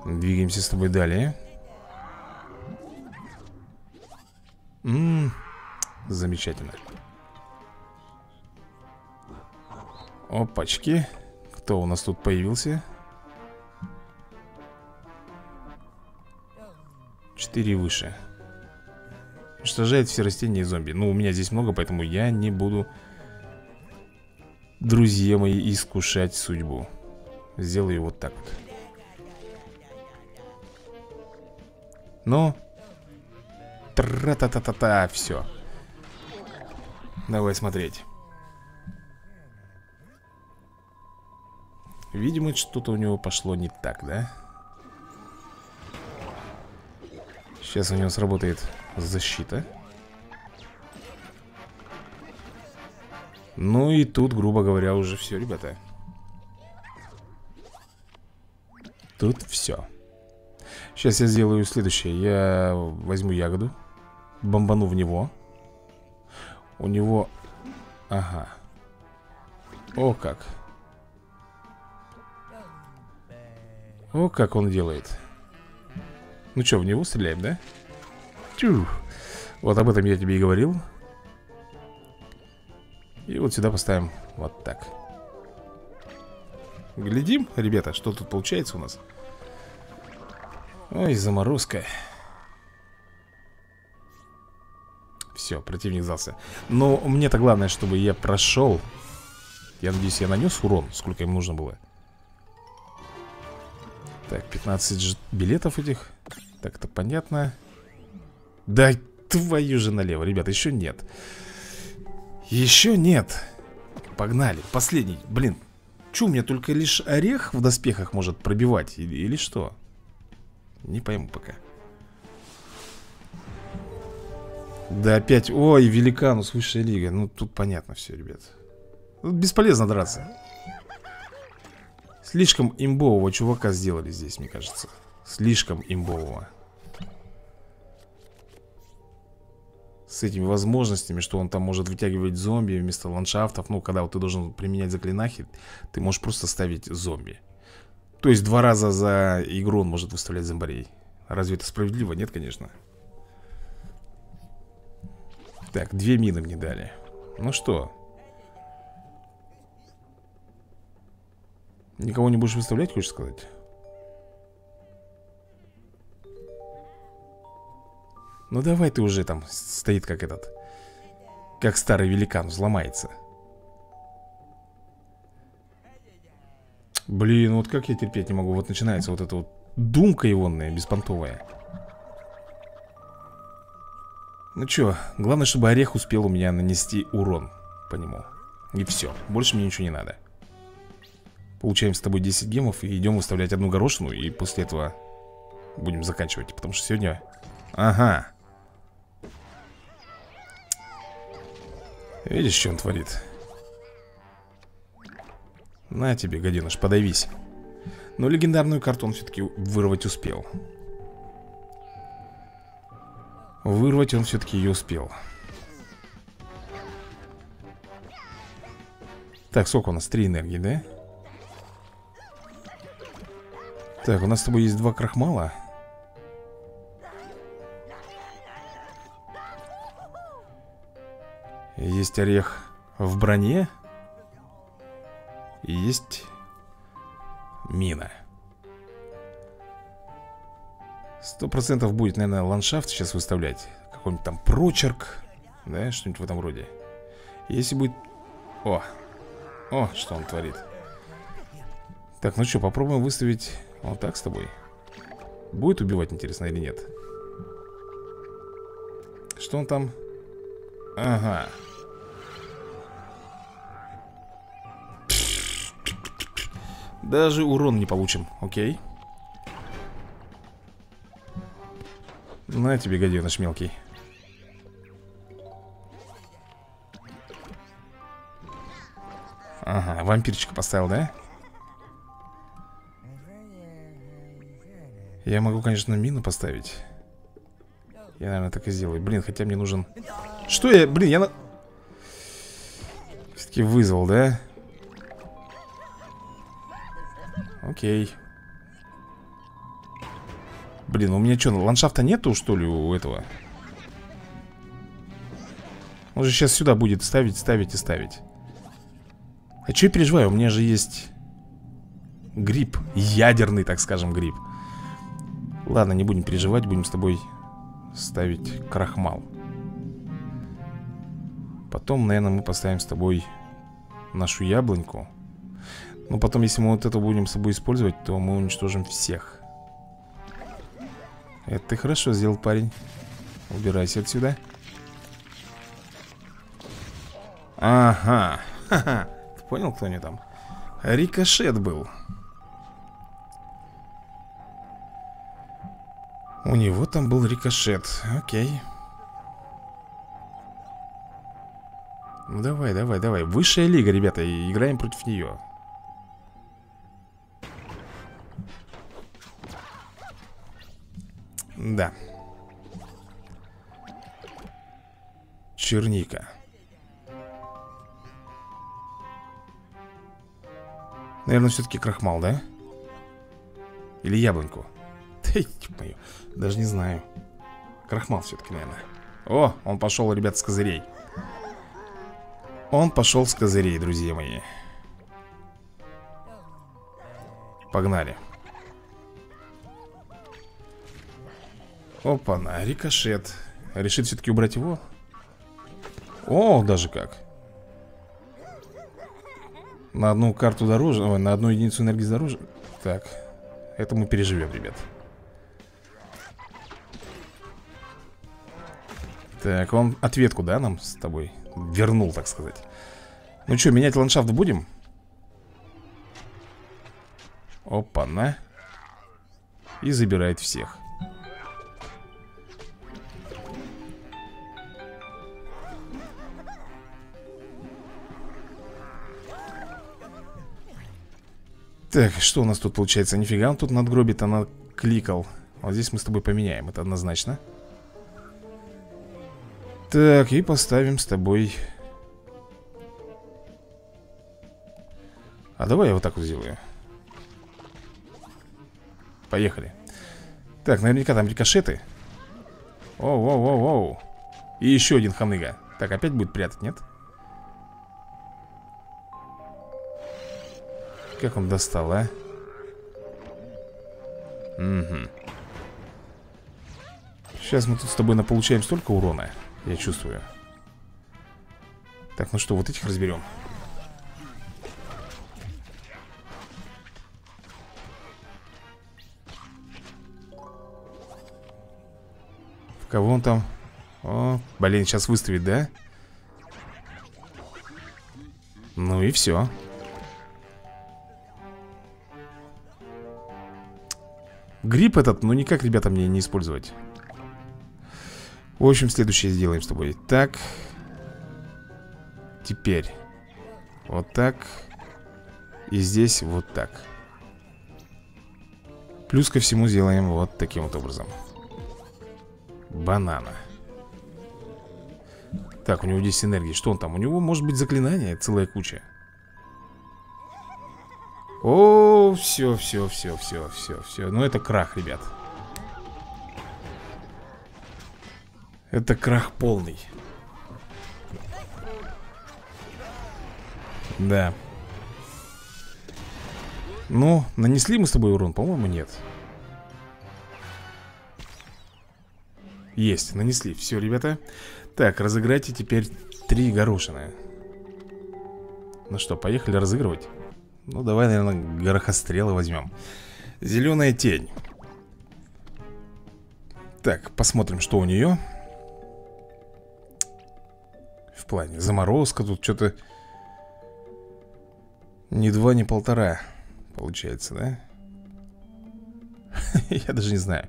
Двигаемся с тобой далее. Замечательно. Опачки. Кто у нас тут появился? 4 выше. Уничтожает все растения и зомби. Ну, у меня здесь много, поэтому я не буду, друзья мои, искушать судьбу. Сделаю вот так вот. Ну. Тра-та-та-та-та. Все. Давай смотреть. Видимо, что-то у него пошло не так, да? Сейчас у него сработает защита. Ну и тут, грубо говоря, уже все, ребята. Тут все. Сейчас я сделаю следующее. Я возьму ягоду, бомбану в него. У него... Ага. О, как. О, как он делает. Ну что, в него стреляем, да? Тюх. Вот об этом я тебе и говорил. И вот сюда поставим вот так. Глядим, ребята, что тут получается у нас. Ой, заморозка. Все, противник сдался. Но мне-то главное, чтобы я прошел. Я надеюсь, я нанес урон, сколько им нужно было. Так, 15 билетов этих. Так-то понятно. Да твою же налево, ребята, еще нет. Еще нет. Погнали, последний, блин. Че, у меня только лишь орех в доспехах может пробивать, или что? Не пойму пока. Да опять, ой, великанус, высшая лига. Ну тут понятно все, ребят. Тут бесполезно драться. Слишком имбового чувака сделали здесь, мне кажется. Слишком имбового. С этими возможностями, что он там может вытягивать зомби вместо ландшафтов. Ну, когда вот ты должен применять заклинахи, ты можешь просто ставить зомби. То есть 2 раза за игру он может выставлять зомбарей. Разве это справедливо? Нет, конечно. Так, 2 мины мне дали. Ну что... Никого не будешь выставлять, хочешь сказать? Ну давай ты уже там стоит как этот, как старый великан, взломается. Блин, вот как я терпеть не могу. Вот начинается вот эта вот думка егонная, беспонтовая. Ну чё, главное, чтобы орех успел у меня нанести урон по нему. И все, больше мне ничего не надо. Получаем с тобой 10 гемов и идем выставлять одну горошину. И после этого будем заканчивать, потому что сегодня... Ага. Видишь, что он творит? На тебе, гаденыш, подавись. Но легендарную карту он все-таки вырвать успел. Вырвать он все-таки ее успел. Так, сколько у нас? 3 энергии, да? Так, у нас с тобой есть 2 крахмала. Есть орех в броне. И есть мина. 100% будет, наверное, ландшафт сейчас выставлять. Какой-нибудь там прочерк. Да, что-нибудь в этом роде. Если будет... О! О, что он творит. Так, ну что, попробуем выставить вот так с тобой. Будет убивать, интересно, или нет? Что он там? Ага. Даже урон не получим, окей. На тебе, гаденыш мелкий. Ага, вампирчика поставил, да? Я могу, конечно, мину поставить. Я, наверное, так и сделаю. Блин, хотя мне нужен... Что я... Блин, я... Все-таки вызвал, да? Окей. Блин, у меня что, ландшафта нету, что ли, у этого? Он же сейчас сюда будет ставить, ставить и ставить. А что я переживаю? У меня же есть гриб. Ядерный, так скажем, гриб. Ладно, не будем переживать. Будем с тобой ставить крахмал. Потом, наверное, мы поставим с тобой нашу яблоньку. Но потом, если мы вот это будем с собой использовать, то мы уничтожим всех. Это ты хорошо сделал, парень. Убирайся отсюда. Ага. Ха-ха. Ты понял, кто они там? Рикошет был. У него там был рикошет. Окей. Ну давай, давай, давай. Высшая лига, ребята. И играем против нее. Да. Черника. Наверное, все-таки крахмал, да? Или яблоньку? Даже не знаю. Крахмал все-таки, наверное. О, он пошел, ребят, с козырей. Он пошел с козырей, друзья мои. Погнали. Опа-на, рикошет. Решит все-таки убрать его? О, даже как. На одну карту дороже, ой, на одну единицу энергии дороже. Так, это мы переживем, ребят. Так, он ответку, да, нам с тобой вернул, так сказать. Ну что, менять ландшафт будем? Опа-на. И забирает всех. Так, что у нас тут получается? Нифига он тут надгробит, она кликал. Вот здесь мы с тобой поменяем, это однозначно. Так, и поставим с тобой. А давай я вот так вот сделаю. Поехали. Так, наверняка там рикошеты. Оу-оу-оу-оу. И еще один ханыга. Так, опять будет прятать, нет? Как он достал, а? Угу. Сейчас мы тут с тобой наполучаем столько урона, я чувствую. Так, ну что, вот этих разберем. В кого он там? О, блин, сейчас выставит, да? Ну и все. Гриб этот, ну никак, ребята, мне не использовать. В общем, следующее сделаем с тобой. Так. Теперь. Вот так. И здесь вот так. Плюс ко всему сделаем вот таким вот образом. Банана. Так, у него здесь энергии. Что он там? У него может быть заклинание целая куча. О, все, все, все, все, все, все. Ну это крах, ребят. Это крах полный. Да. Ну, нанесли мы с тобой урон? По-моему, нет. Есть, нанесли. Все, ребята. Так, разыграйте теперь 3 горошины. Ну что, поехали разыгрывать? Ну, давай, наверное, горохострелы возьмем. Зеленая тень. Так, посмотрим, что у нее. В плане заморозка тут что-то... Ни 2, ни 1,5 получается, да? Я даже не знаю.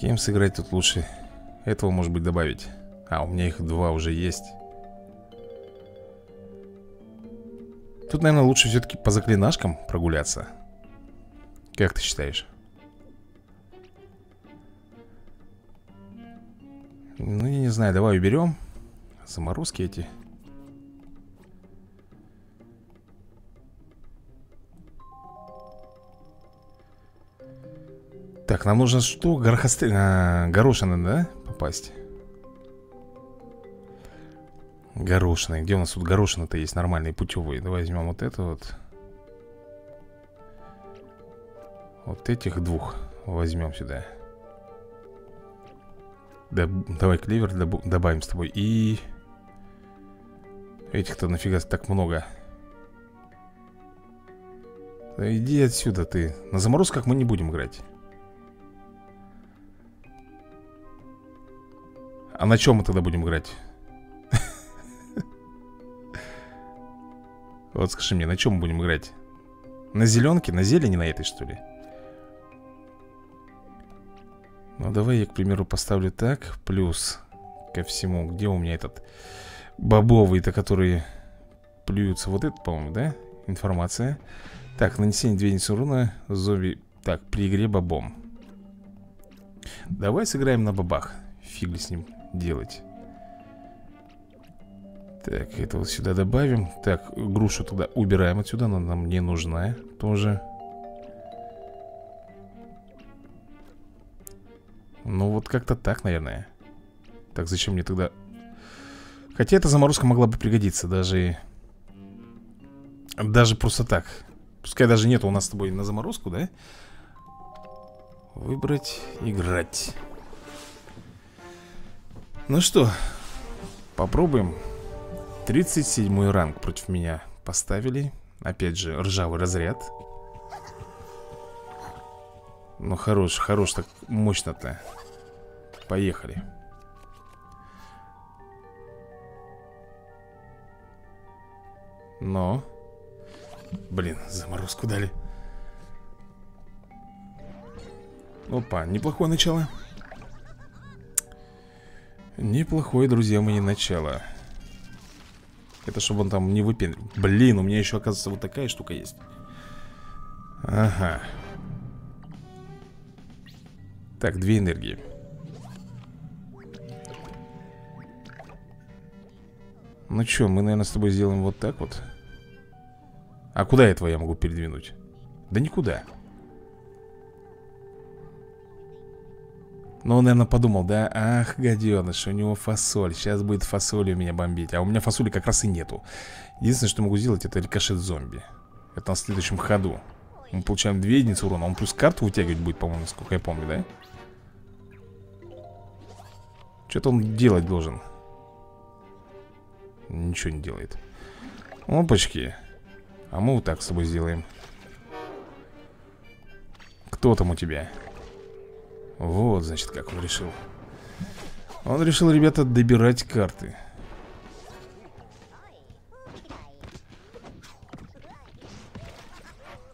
Кем сыграть тут лучше? Этого, может быть, добавить. А, у меня их 2 уже есть. Тут, наверное, лучше все-таки по заклинашкам прогуляться. Как ты считаешь? Ну, я не знаю, давай уберем заморозки эти. Так, нам нужно что? Горошины, да? Попасть. Горошины. Где у нас тут горошины-то есть нормальные, путевые? Давай возьмем вот это вот. Вот этих 2 возьмем сюда. Давай клевер добавим с тобой. И... Этих-то нафига так много. Да иди отсюда ты. На заморозках мы не будем играть. А на чем мы тогда будем играть? Вот скажи мне, на чем мы будем играть? На зеленке? На зелени на этой, что ли? Ну, давай я, к примеру, поставлю так. Плюс ко всему. Где у меня этот бобовый-то, которые плюются? Вот это, по-моему, да? Информация. Так, нанесение 2 единицы урона зомби. Так, при игре бобом. Давай сыграем на бобах. Фиг ли с ним делать. Так, это вот сюда добавим. Так, грушу туда убираем отсюда. Она нам не нужна тоже. Ну вот как-то так, наверное. Так, зачем мне тогда... Хотя эта заморозка могла бы пригодиться. Даже просто так. Пускай даже нет у нас с тобой на заморозку, да? Выбрать, играть. Ну что, попробуем. 37 ранг против меня поставили. Опять же, ржавый разряд. Ну, хорош, хорош, так мощно-то. Поехали. Но. Блин, заморозку дали. Опа, неплохое начало. Неплохое, друзья мои, начало. Это чтобы он там не выпендрил. Блин, у меня еще, оказывается, вот такая штука есть. Ага. Так, 2 энергии. Ну что, мы, наверное, с тобой сделаем вот так вот. А куда этого я могу передвинуть? Да никуда. Но он, наверное, подумал, да? Ах, гаденыш, у него фасоль. Сейчас будет фасоль у меня бомбить. А у меня фасоли как раз и нету. Единственное, что могу сделать, это рикошет зомби. Это на следующем ходу. Мы получаем 2 единицы урона. Он плюс карту вытягивать будет, по-моему, насколько я помню, да? Что-то он делать должен. Ничего не делает. Опачки. А мы вот так с тобой сделаем. Кто там у тебя? Вот, значит, как он решил. Он решил, ребята, добирать карты.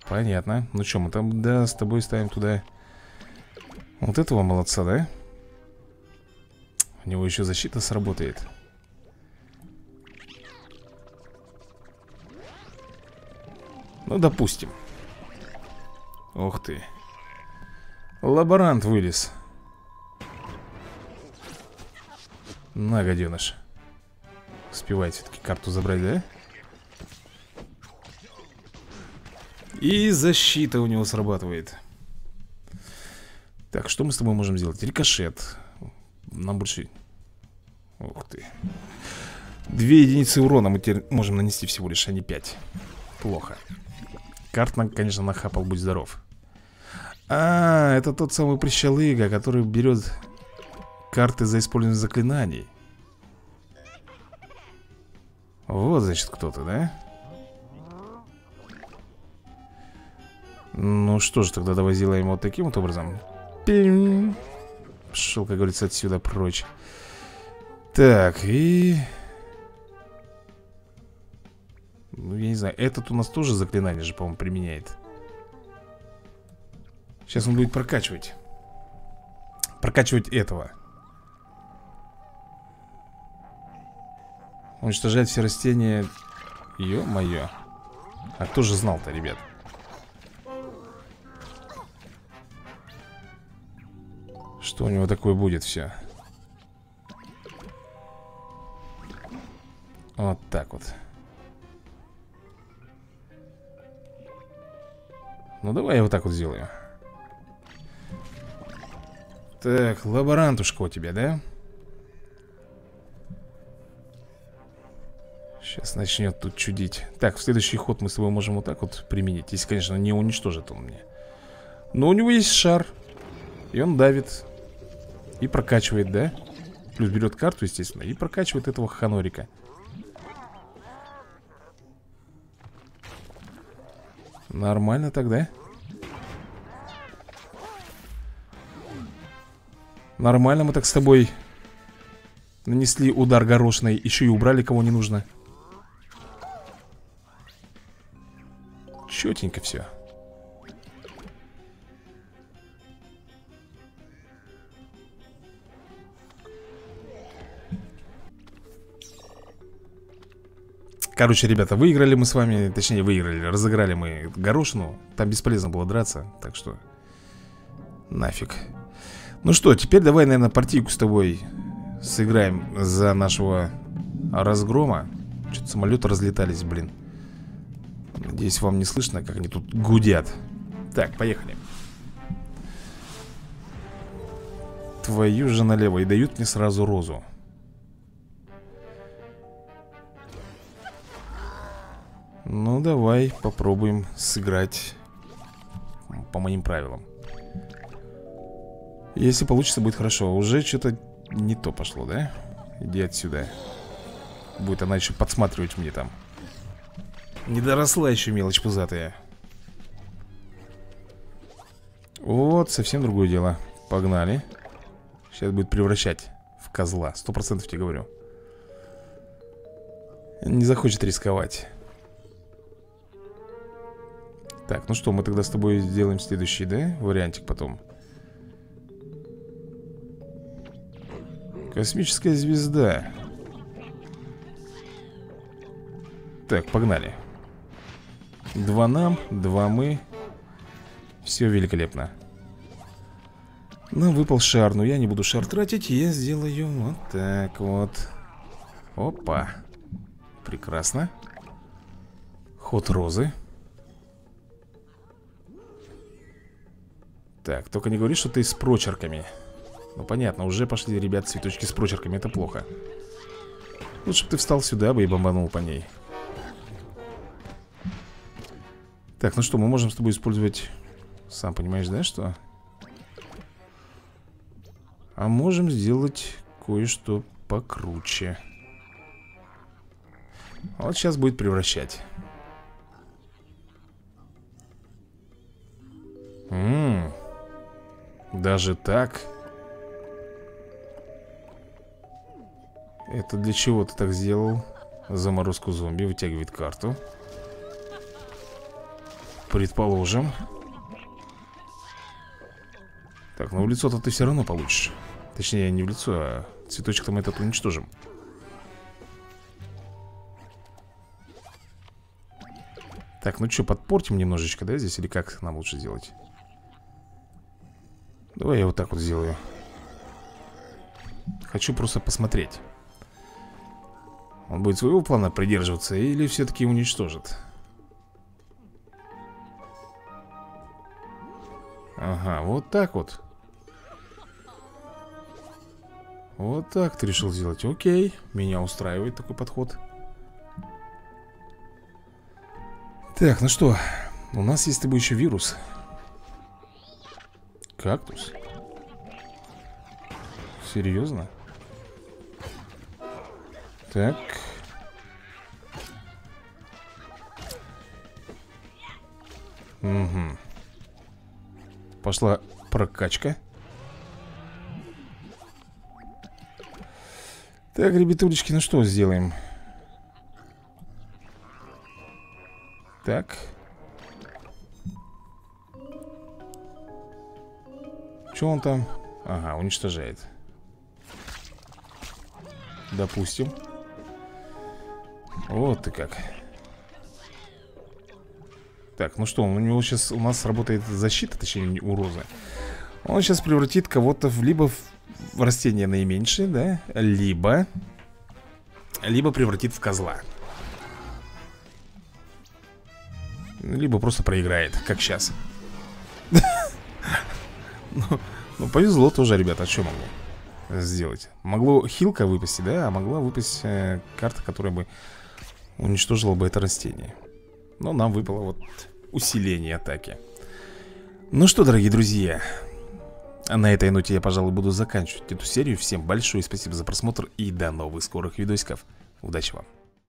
Понятно. Ну что, мы там, да, с тобой ставим туда вот этого молодца, да? У него еще защита сработает. Ну, допустим. Ух ты. Лаборант вылез. На, гаденыш. Успевает все-таки карту забрать, да? И защита у него срабатывает. Так, что мы с тобой можем сделать? Рикошет. Нам больше... Ух ты. 2 единицы урона мы теперь можем нанести всего лишь, а не 5. Плохо. Карт нам, конечно, нахапал, будь здоров. А, это тот самый прищелыга, который берет карты за использование заклинаний. Вот, значит, кто-то, да? Ну что же, тогда давай сделаем вот таким вот образом. Пинь. Пошел, как говорится, отсюда прочь. Так, и... Ну, я не знаю, этот у нас тоже заклинание же, по-моему, применяет. Сейчас он будет прокачивать. Прокачивать этого. Уничтожать все растения. Ё-моё. А кто же знал-то, ребят? Что у него такое будет все? Вот так вот. Ну, давай я вот так вот сделаю. Так, лаборантушка у тебя, да? Сейчас начнет тут чудить. Так, в следующий ход мы с тобой можем вот так вот применить. Если, конечно, не уничтожит он мне. Но у него есть шар. И он давит. И прокачивает, да? Плюс берет карту, естественно. И прокачивает этого ханорика. Нормально тогда. Нормально мы так с тобой нанесли удар горошиной. Еще и убрали, кого не нужно. Четенько все. Короче, ребята, выиграли мы с вами. Точнее, выиграли, разыграли мы горошину. Там бесполезно было драться, так что нафиг. Ну что, теперь давай, наверное, партийку с тобой сыграем за нашего разгрома. Что-то самолеты разлетались, блин. Надеюсь, вам не слышно, как они тут гудят. Так, поехали. Твою же налево. И дают мне сразу розу. Ну, давай попробуем сыграть по моим правилам. Если получится, будет хорошо. Уже что-то не то пошло, да? Иди отсюда. Будет она еще подсматривать мне там. Не доросла еще мелочь пузатая. Вот, совсем другое дело. Погнали. Сейчас будет превращать в козла. 100% тебе говорю. Не захочет рисковать. Так, ну что, мы тогда с тобой сделаем следующий, да? Вариантик потом. Космическая звезда. Так, погнали. 2 нам, 2 мы. Все великолепно. Нам выпал шар, но я не буду шар тратить. Я сделаю вот так вот. Опа. Прекрасно. Ход розы. Так, только не говори, что ты с прочерками. Ну понятно, уже пошли, ребят, цветочки с прочерками. Это плохо. Лучше бы ты встал сюда бы и бомбанул по ней. Так, ну что, мы можем с тобой использовать... Сам понимаешь, да, что? А можем сделать кое-что покруче. Вот сейчас будет превращать. Даже так? Это для чего ты так сделал? Заморозку зомби, вытягивает карту. Предположим. Так, ну в лицо-то ты все равно получишь. Точнее, не в лицо, а цветочек-то мы этот уничтожим. Так, ну что, подпортим немножечко, да, здесь? Или как нам лучше сделать? Давай я вот так вот сделаю. Хочу просто посмотреть. Он будет своего плана придерживаться или все-таки уничтожит? Ага, вот так вот. Вот так ты решил сделать. Окей, меня устраивает такой подход. Так, ну что, у нас есть с тобой еще вирус. Кактус? Серьезно? Так. Угу. Пошла прокачка. Так, ребятулечки, ну что сделаем? Так. Что он там? Ага, уничтожает. Допустим. Вот ты как. Так, ну что, у него сейчас у нас работает защита, точнее, у розы. Он сейчас превратит кого-то в, либо в растение наименьшее, да? Либо превратит в козла. Либо просто проиграет, как сейчас. Ну, повезло тоже, ребята, а что могло сделать? Могло хилка выпасть, да? А могла выпасть карта, которая бы уничтожила бы это растение. Но нам выпало вот усиление атаки. Ну что, дорогие друзья, на этой ноте я, пожалуй, буду заканчивать эту серию. Всем большое спасибо за просмотр и до новых скорых видосиков. Удачи вам!